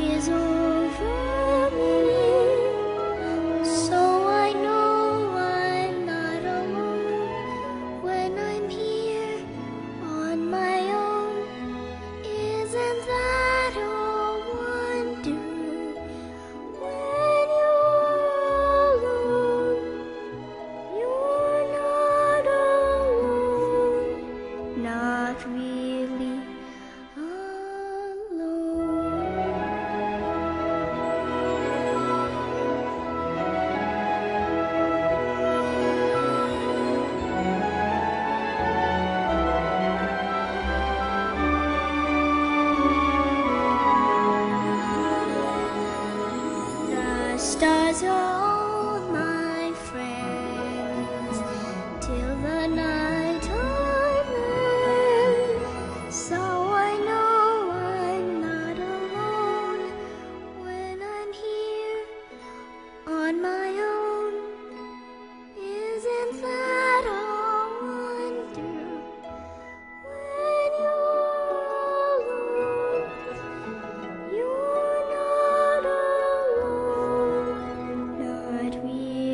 watches over me, so I know I'm not alone when I'm here on my own. Isn't that a wonder when you're alone? You're not alone, not really. Stars are all my friends till the night ends, so I know I'm not alone when I'm here on my own. Isn't that a wonder when you're alone? You're not alone, really alone.